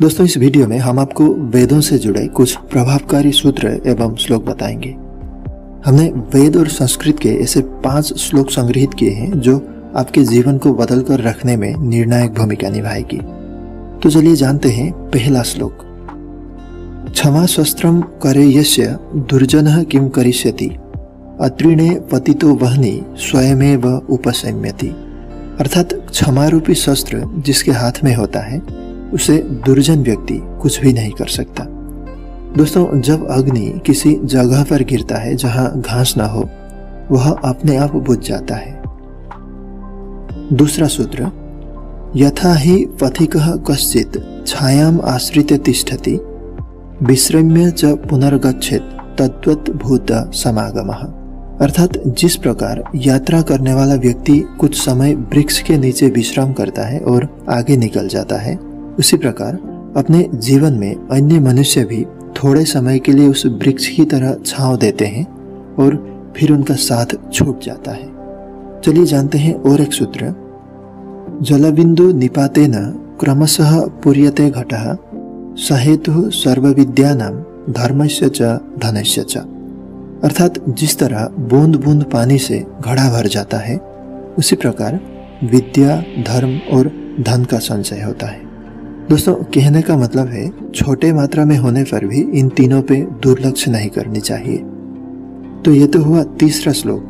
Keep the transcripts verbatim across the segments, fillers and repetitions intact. दोस्तों, इस वीडियो में हम आपको वेदों से जुड़े कुछ प्रभावकारी सूत्र एवं श्लोक बताएंगे। हमने वेद और संस्कृत के ऐसे पांच श्लोक संग्रहित किए हैं जो आपके जीवन को बदल कर रखने में निर्णायक भूमिका निभाएगी। तो चलिए जानते हैं पहला श्लोक। क्षमा शस्त्रम करे यस्य दुर्जनः किम करिष्यति अत्रिणे पतितो वह्नि स्वयमेव उपशम्यति। अर्थात क्षमा रूपी शस्त्र जिसके हाथ में होता है उसे दुर्जन व्यक्ति कुछ भी नहीं कर सकता। दोस्तों, जब अग्नि किसी जगह पर गिरता है जहां घास ना हो, वह अपने आप बुझ जाता है। दूसरा सूत्र, यथा हि पथिकः कश्चित् छायाम् आश्रित्य तिष्ठति विश्रम्य च पुनर्गच्छेत् तद्वत् भूत समागमः। अर्थात जिस प्रकार यात्रा करने वाला व्यक्ति कुछ समय वृक्ष के नीचे विश्राम करता है और आगे निकल जाता है, उसी प्रकार अपने जीवन में अन्य मनुष्य भी थोड़े समय के लिए उस वृक्ष की तरह छांव देते हैं और फिर उनका साथ छूट जाता है। चलिए जानते हैं और एक सूत्र। जलबिंदु निपातेन क्रमशः पूर्यते घटः सहेतु सर्वविद्यानां धर्मस्य च धनस्य च। अर्थात जिस तरह बूंद बूंद पानी से घड़ा भर जाता है, उसी प्रकार विद्या, धर्म और धन का संचय होता है। दोस्तों, कहने का मतलब है छोटे मात्रा में होने पर भी इन तीनों पे दुर्लक्ष्य नहीं करनी चाहिए। तो ये तो हुआ तीसरा श्लोक।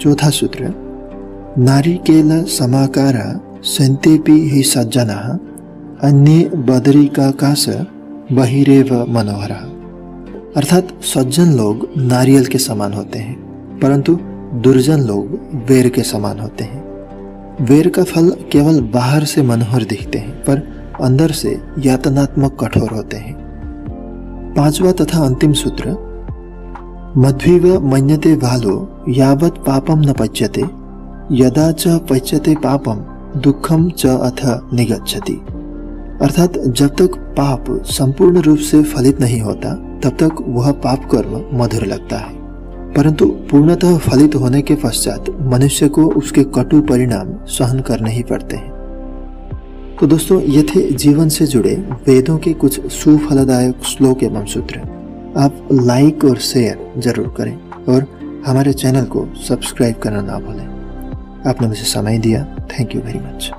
चौथा सूत्र, नारिकेल समाकारा संतेपि हि सज्जनाः अन्ये बदरिकाकाश बहिरेव मनोहरः। अर्थात सज्जन लोग नारियल के समान होते हैं, परंतु दुर्जन लोग बेर के समान होते हैं। बेर का फल केवल बाहर से मनोहर दिखते हैं, पर अंदर से यातनात्मक कठोर होते हैं। पांचवा तथा अंतिम सूत्र, मध्वीव मन्यते भालो यावत पापम न पच्यते यदा च पच्यते पापम दुखम च अथ निगच्छति। अर्थात जब तक पाप संपूर्ण रूप से फलित नहीं होता, तब तक वह पाप कर्म मधुर लगता है, परंतु पूर्णतः फलित होने के पश्चात मनुष्य को उसके कटु परिणाम सहन करने ही पड़ते हैं। तो दोस्तों, ये थे जीवन से जुड़े वेदों के कुछ सुफलदायक श्लोक एवं सूत्र। आप लाइक और शेयर जरूर करें और हमारे चैनल को सब्सक्राइब करना ना भूलें। आपने मुझे समय दिया, थैंक यू वेरी मच।